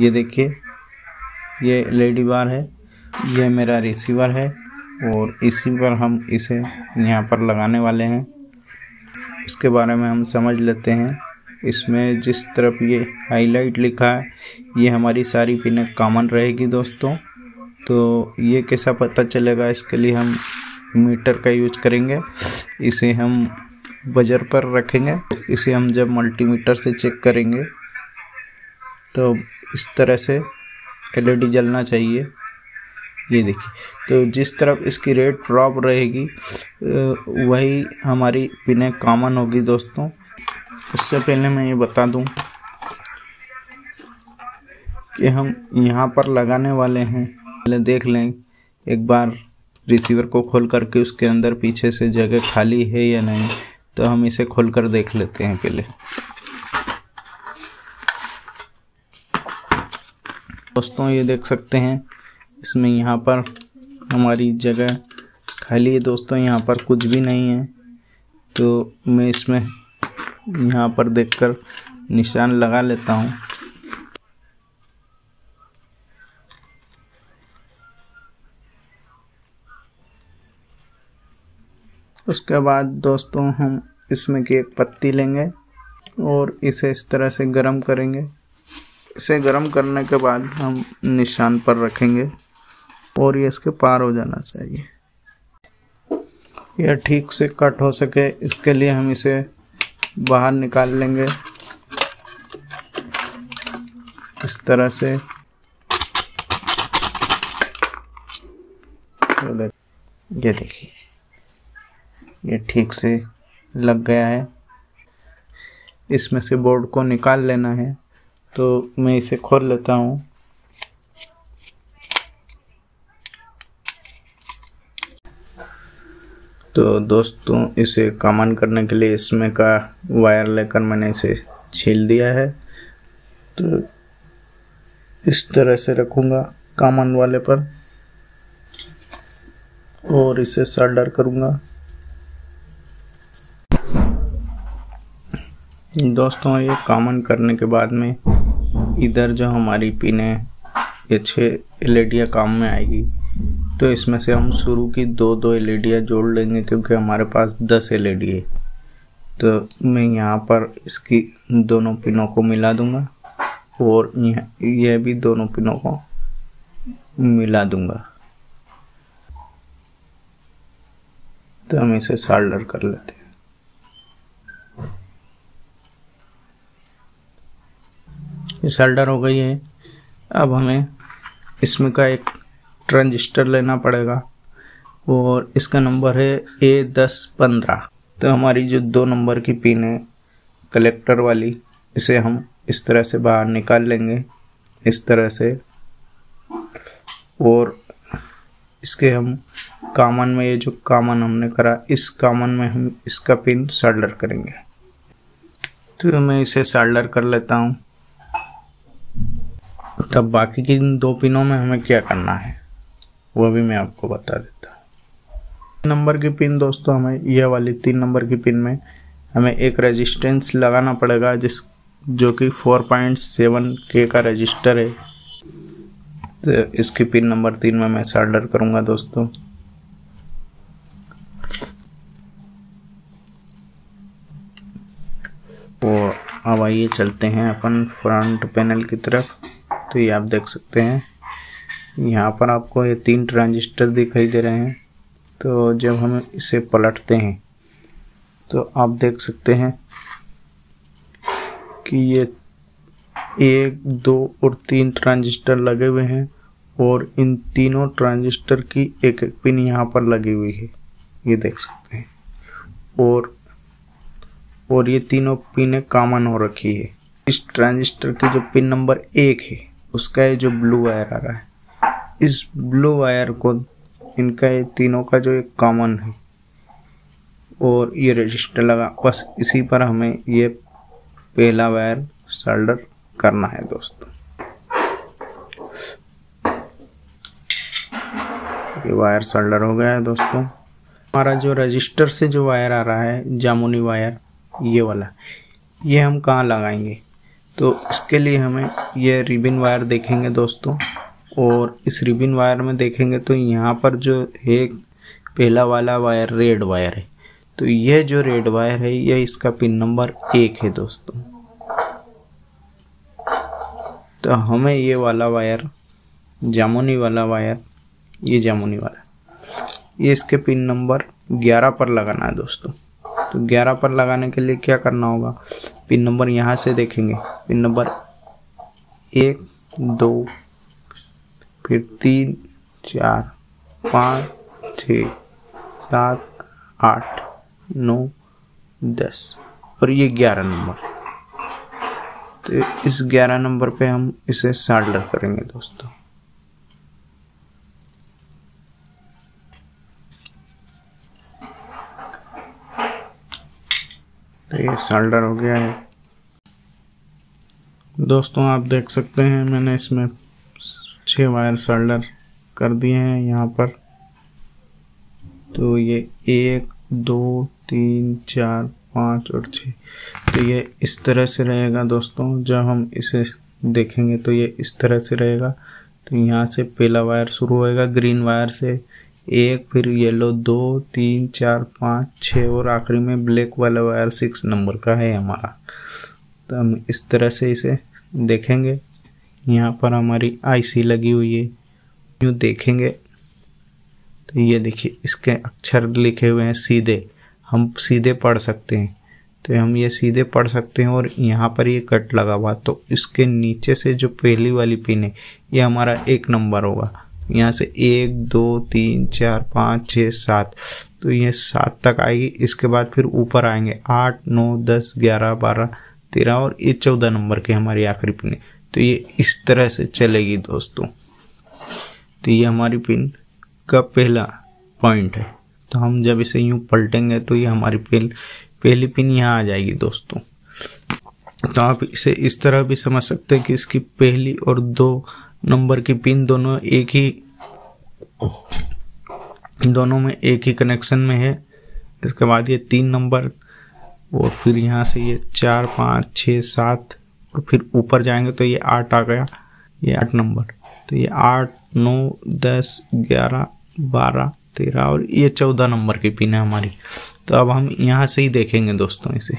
ये देखिए, ये एलईडी बार है, ये मेरा रिसीवर है और इसी पर हम इसे यहाँ पर लगाने वाले हैं। इसके बारे में हम समझ लेते हैं। इसमें जिस तरफ ये हाईलाइट लिखा है ये हमारी सारी पिन कॉमन रहेगी दोस्तों। तो ये कैसा पता चलेगा, इसके लिए हम मीटर का यूज करेंगे। इसे हम बजर पर रखेंगे, इसे हम जब मल्टीमीटर से चेक करेंगे तो इस तरह से एलईडी जलना चाहिए। ये देखिए, तो जिस तरफ इसकी रेट ड्रॉप रहेगी वही हमारी पिने कॉमन होगी दोस्तों। उससे पहले मैं ये बता दूं कि हम यहाँ पर लगाने वाले हैं। पहले देख लें एक बार रिसीवर को खोल करके उसके अंदर पीछे से जगह खाली है या नहीं, तो हम इसे खोल कर देख लेते हैं पहले दोस्तों। ये देख सकते हैं इसमें यहाँ पर हमारी जगह खाली है दोस्तों, यहाँ पर कुछ भी नहीं है। तो मैं इसमें यहाँ पर देखकर निशान लगा लेता हूँ। उसके बाद दोस्तों हम इसमें की एक पत्ती लेंगे और इसे इस तरह से गर्म करेंगे। इसे गर्म करने के बाद हम निशान पर रखेंगे और ये इसके पार हो जाना चाहिए, यह ठीक से कट हो सके। इसके लिए हम इसे बाहर निकाल लेंगे इस तरह से। ये देखिए, ये ठीक से लग गया है। इसमें से बोर्ड को निकाल लेना है, तो मैं इसे खोल लेता हूँ। तो दोस्तों इसे कॉमन करने के लिए इसमें का वायर लेकर मैंने इसे छील दिया है। तो इस तरह से रखूँगा कॉमन वाले पर और इसे सोल्डर करूँगा। दोस्तों ये कॉमन करने के बाद में इधर जो हमारी पिन है ये 6 एलईडियाँ काम में आएगी। तो इसमें से हम शुरू की 2-2 एलईडियाँ जोड़ लेंगे क्योंकि हमारे पास 10 एलईडी है। तो मैं यहाँ पर इसकी दोनों पिनों को मिला दूंगा और यह भी दोनों पिनों को मिला दूंगा। तो हम इसे सोल्डर कर लेते हैं। ये सोल्डर हो गई है। अब हमें इसमें का एक ट्रांजिस्टर लेना पड़ेगा और इसका नंबर है A1015। तो हमारी जो 2 नंबर की पिन है कलेक्टर वाली, इसे हम इस तरह से बाहर निकाल लेंगे इस तरह से और इसके हम कॉमन में, ये जो कॉमन हमने करा इस कॉमन में हम इसका पिन सोल्डर करेंगे। तो मैं इसे सोल्डर कर लेता हूँ। तब बाकी की 2 पिनों में हमें क्या करना है वो भी मैं आपको बता देता हूँ। 3 नंबर की पिन दोस्तों, हमें यह वाली 3 नंबर की पिन में हमें एक रेजिस्टेंस लगाना पड़ेगा जो कि 4.7K का रजिस्टर है। तो इसकी पिन नंबर 3 में मैं सोल्डर करूँगा दोस्तों। और अब आइए चलते हैं अपन फ्रंट पैनल की तरफ। तो ये आप देख सकते हैं यहाँ पर आपको ये 3 ट्रांजिस्टर दिखाई दे रहे हैं। तो जब हम इसे पलटते हैं तो आप देख सकते हैं कि ये 1, 2 और 3 ट्रांजिस्टर लगे हुए हैं और इन तीनों ट्रांजिस्टर की एक पिन यहाँ पर लगी हुई है, ये देख सकते हैं। और ये तीनों पिनें कॉमन हो रखी है। इस ट्रांजिस्टर की जो पिन नंबर 1 है उसका ये जो ब्लू वायर आ रहा है, इस ब्लू वायर को इनका ये तीनों का जो एक कॉमन है और ये रजिस्टर लगा, बस इसी पर हमें ये पहला वायर सोल्डर करना है दोस्तों। ये वायर सोल्डर हो गया है दोस्तों। हमारा जो रजिस्टर से जो वायर आ रहा है जामुनी वायर, ये वाला, ये हम कहाँ लगाएंगे? तो उसके लिए हमें ये रिबन वायर देखेंगे दोस्तों। और इस रिबन वायर में देखेंगे तो यहाँ पर जो है पहला वाला वायर रेड वायर है, तो यह जो रेड वायर है यह इसका पिन नंबर 1 है दोस्तों। तो हमें ये वाला वायर जामुनी वाला वायर, ये जामुनी वाला, ये इसके पिन नंबर 11 पर लगाना है दोस्तों। तो 11 पर लगाने के लिए क्या करना होगा, पिन नंबर यहाँ से देखेंगे, पिन नंबर 1 2 फिर 3 4 5 6 7 8 9 10 और ये 11 नंबर। तो इस 11 नंबर पे हम इसे सोल्डर करेंगे दोस्तों। तो ये सोल्डर हो गया है दोस्तों। आप देख सकते हैं मैंने इसमें 6 वायर सोल्डर कर दिए हैं यहाँ पर। तो ये 1 2 3 4 5 और 6 तो ये इस तरह से रहेगा दोस्तों। जब हम इसे देखेंगे तो ये इस तरह से रहेगा। तो यहाँ से पहला वायर शुरू होएगा ग्रीन वायर से 1, फिर येलो 2 3 4 5 6 और आखिरी में ब्लैक वाला वायर 6 नंबर का है हमारा। तो हम इस तरह से इसे देखेंगे। यहाँ पर हमारी आईसी लगी हुई है, यूँ देखेंगे तो ये देखिए इसके अक्षर लिखे हुए हैं सीधे, हम सीधे पढ़ सकते हैं। तो हम ये सीधे पढ़ सकते हैं और यहाँ पर ये कट लगा हुआ, तो इसके नीचे से जो पहली वाली पिन है ये हमारा 1 नंबर होगा। यहाँ से 1 2 3 4 5 6 7 तो ये 7 तक आएगी। इसके बाद फिर ऊपर आएंगे 8 9 10 11 12 13 और ये 14 नंबर की हमारी आखिरी पिन है। तो ये इस तरह से चलेगी दोस्तों। तो ये हमारी पिन का पहला पॉइंट है। तो हम जब इसे यूँ पलटेंगे तो ये हमारी पहली पिन यहाँ आ जाएगी दोस्तों। तो आप इसे इस तरह भी समझ सकते हैं कि इसकी पहली और 2 नंबर की पिन दोनों दोनों में एक ही कनेक्शन में है। इसके बाद ये 3 नंबर और फिर यहाँ से ये 4 5 6 7 और फिर ऊपर जाएंगे तो ये 8 आ गया, ये 8 नंबर। तो ये 8 9 10 11 12 13 और ये 14 नंबर की पिन है हमारी। तो अब हम यहाँ से ही देखेंगे दोस्तों इसे।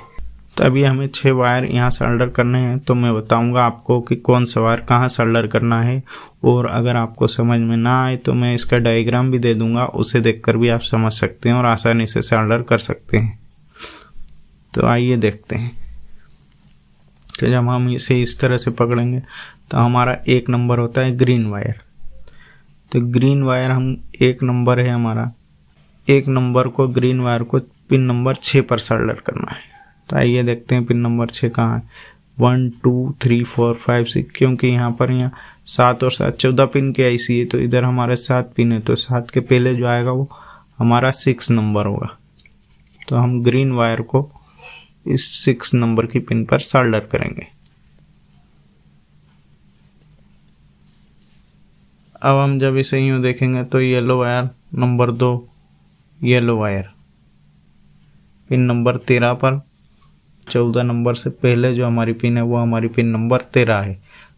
तो अभी हमें 6 वायर यहाँ सोल्डर करने हैं। तो मैं बताऊंगा आपको कि कौन सा वायर कहाँ सोल्डर करना है, और अगर आपको समझ में ना आए तो मैं इसका डायग्राम भी दे दूंगा, उसे देखकर भी आप समझ सकते हैं और आसानी से सोल्डर कर सकते हैं। तो आइए देखते हैं। तो जब हम इसे इस तरह से पकड़ेंगे तो हमारा 1 नंबर होता है ग्रीन वायर। तो ग्रीन वायर हम 1 नंबर है हमारा, 1 नंबर को ग्रीन वायर को पिन नंबर 6 पर सोल्डर करना है। तो आइए देखते हैं पिन नंबर 6 कहाँ है, 1 2 3 4 5 6 क्योंकि यहाँ पर 7 और 7 14 पिन की आईसी है। तो इधर हमारे 7 पिन है, तो 7 के पहले जो आएगा वो हमारा 6 नंबर होगा। तो हम ग्रीन वायर को इस 6 नंबर की पिन पर सोल्डर करेंगे। अब हम जब इसे यूँ देखेंगे तो yellow wire number 2, yellow wire pin number 13 पर 14 नंबर से पहले जो हमारी पिन है वो हमारी पिन नंबर 13 है।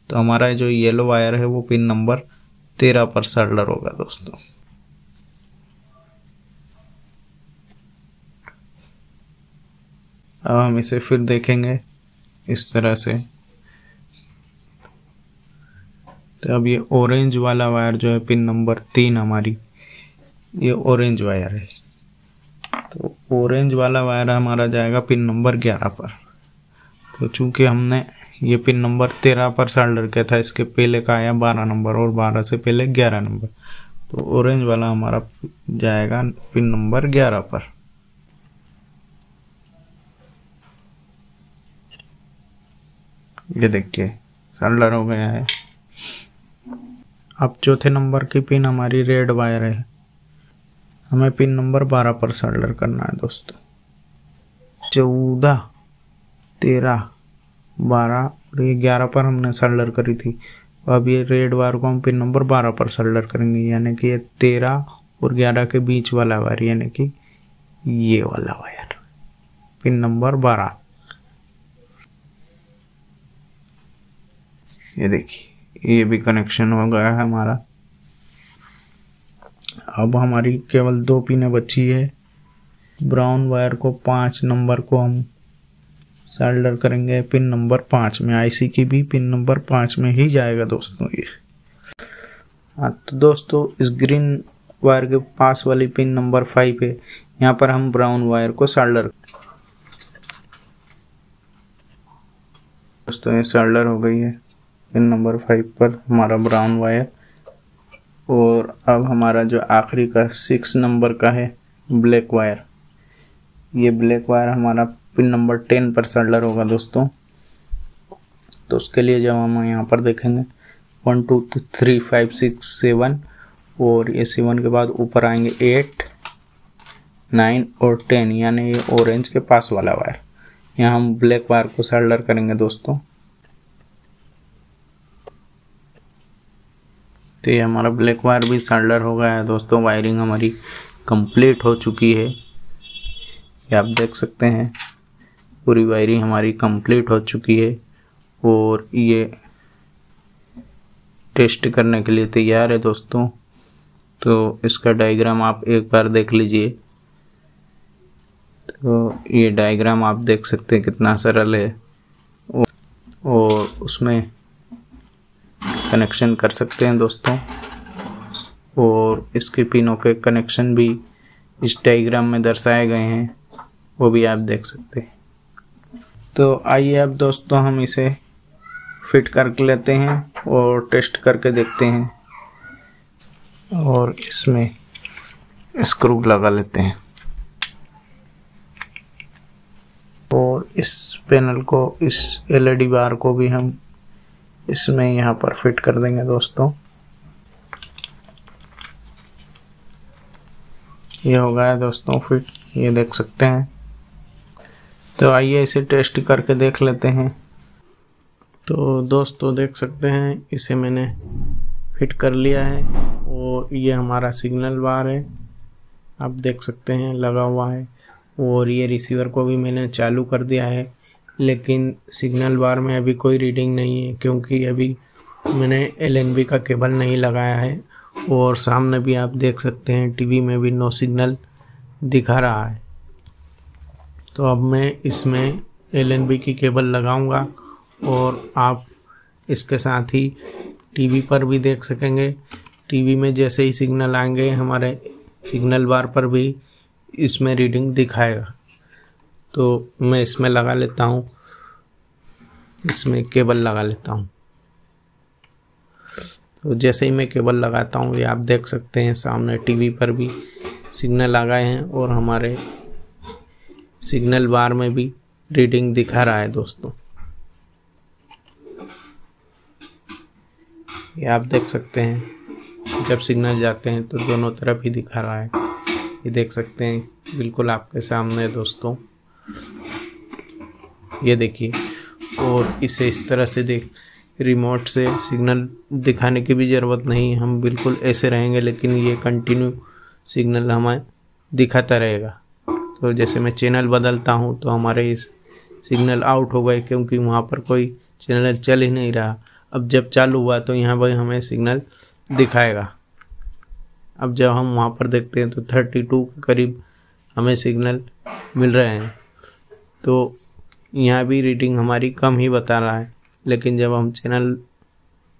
तो हमारा जो येलो वायर है वो पिन नंबर 13 पर सोल्डर होगा दोस्तों। अब हम इसे फिर देखेंगे इस तरह से। तो अब ये ऑरेंज वाला वायर जो है पिन नंबर 3 हमारी, ये ऑरेंज वायर है। तो ऑरेंज वाला वायर हमारा जाएगा पिन नंबर 11 पर। तो चूंकि हमने ये पिन नंबर 13 पर सोल्डर किया था, इसके पहले का आया 12 नंबर और 12 से पहले 11 नंबर। तो ऑरेंज वाला हमारा जाएगा पिन नंबर 11 पर। ये देखिए सोल्डर हो गया है। अब चौथे नंबर की पिन हमारी रेड वायर है, हमें पिन नंबर 12 पर सोल्डर करना है दोस्तों। 14 13 12 और ये 11 पर हमने सोल्डर करी थी। अब ये रेड वायर को हम पिन नंबर 12 पर सोल्डर करेंगे, यानी कि ये 13 और 11 के बीच वाला वायर, यानी कि ये वाला वायर पिन नंबर 12। ये देखिए ये भी कनेक्शन हो गया है हमारा। अब हमारी केवल दो पिनें बची है। ब्राउन वायर को 5 नंबर को हम सोल्डर करेंगे पिन नंबर 5 में। आईसी की भी पिन नंबर 5 में ही जाएगा दोस्तों ये। हाँ तो दोस्तों इस ग्रीन वायर के पास वाली पिन नंबर 5 है, यहाँ पर हम ब्राउन वायर को सोल्डर। दोस्तों ये सोल्डर हो गई है पिन नंबर 5 पर हमारा ब्राउन वायर। और अब हमारा जो आखिरी का 6 नंबर का है ब्लैक वायर, ये ब्लैक वायर हमारा पिन नंबर 10 पर सोल्डर होगा दोस्तों। तो उसके लिए जब हम यहाँ पर देखेंगे 1 2 3 5 6 7 और ये 7 के बाद ऊपर आएंगे 8 9 और 10 यानी ये ऑरेंज के पास वाला वायर, यहाँ हम ब्लैक वायर को सोल्डर करेंगे दोस्तों। तो ये हमारा ब्लैक वायर भी सोल्डर हो गया है दोस्तों। वायरिंग हमारी कंप्लीट हो चुकी है, ये आप देख सकते हैं पूरी वायरिंग हमारी कंप्लीट हो चुकी है और ये टेस्ट करने के लिए तैयार है दोस्तों। तो इसका डायग्राम आप एक बार देख लीजिए। तो ये डायग्राम आप देख सकते हैं कितना सरल है और उसमें कनेक्शन कर सकते हैं दोस्तों। और इसके पिनों के कनेक्शन भी इस डायग्राम में दर्शाए गए हैं, वो भी आप देख सकते हैं। तो आइए अब दोस्तों हम इसे फिट करके लेते हैं और टेस्ट करके देखते हैं और इसमें स्क्रू लगा लेते हैं और इस पैनल को, इस एलईडी बार को भी हम इसमें यहाँ पर फिट कर देंगे दोस्तों। ये हो गया दोस्तों फिट, ये देख सकते हैं। तो आइए इसे टेस्ट करके देख लेते हैं। तो दोस्तों देख सकते हैं इसे मैंने फिट कर लिया है और ये हमारा सिग्नल बार है, आप देख सकते हैं लगा हुआ है। और ये रिसीवर को भी मैंने चालू कर दिया है, लेकिन सिग्नल बार में अभी कोई रीडिंग नहीं है क्योंकि अभी मैंने LNB का केबल नहीं लगाया है। और सामने भी आप देख सकते हैं टीवी में भी नो सिग्नल दिखा रहा है। तो अब मैं इसमें LNB की केबल लगाऊंगा और आप इसके साथ ही टीवी पर भी देख सकेंगे। टीवी में जैसे ही सिग्नल आएंगे हमारे सिग्नल बार पर भी इसमें रीडिंग दिखाएगा। तो मैं इसमें लगा लेता हूँ, इसमें केबल लगा लेता हूँ। तो जैसे ही मैं केबल लगाता हूँ ये आप देख सकते हैं सामने टीवी पर भी सिग्नल आ गए हैं और हमारे सिग्नल बार में भी रीडिंग दिखा रहा है दोस्तों, ये आप देख सकते हैं। जब सिग्नल जाते हैं तो दोनों तरफ ही दिखा रहा है, ये देख सकते हैं बिल्कुल आपके सामने दोस्तों, ये देखिए। और इसे इस तरह से देख रिमोट से सिग्नल दिखाने की भी ज़रूरत नहीं, हम बिल्कुल ऐसे रहेंगे लेकिन ये कंटिन्यू सिग्नल हमें दिखाता रहेगा। तो जैसे मैं चैनल बदलता हूँ तो हमारे इस सिग्नल आउट हो गए क्योंकि वहाँ पर कोई चैनल चल ही नहीं रहा। अब जब चालू हुआ तो यहाँ पर हमें सिग्नल दिखाएगा। अब जब हम वहाँ पर देखते हैं तो 32 के करीब हमें सिग्नल मिल रहे हैं। तो यहाँ भी रीडिंग हमारी कम ही बता रहा है, लेकिन जब हम चैनल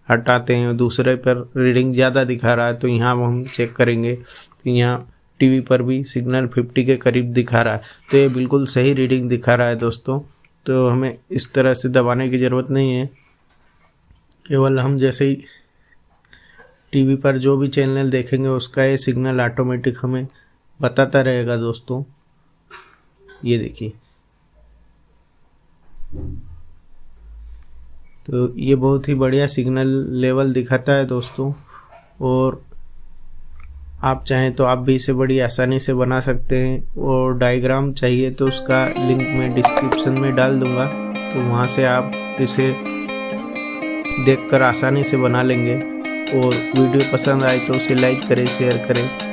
हटाते हैं दूसरे पर रीडिंग ज़्यादा दिखा रहा है। तो यहाँ हम चेक करेंगे तो यहाँ टीवी पर भी सिग्नल 50 के करीब दिखा रहा है, तो ये बिल्कुल सही रीडिंग दिखा रहा है दोस्तों। तो हमें इस तरह से दबाने की ज़रूरत नहीं है, केवल हम जैसे ही टीवी पर जो भी चैनल देखेंगे उसका ये सिग्नल ऑटोमेटिक हमें बताता रहेगा दोस्तों, ये देखिए। तो ये बहुत ही बढ़िया सिग्नल लेवल दिखाता है दोस्तों। और आप चाहें तो आप भी इसे बड़ी आसानी से बना सकते हैं और डायग्राम चाहिए तो उसका लिंक मैं डिस्क्रिप्शन में डाल दूंगा, तो वहाँ से आप इसे देखकर आसानी से बना लेंगे। और वीडियो पसंद आए तो उसे लाइक करें, शेयर करें।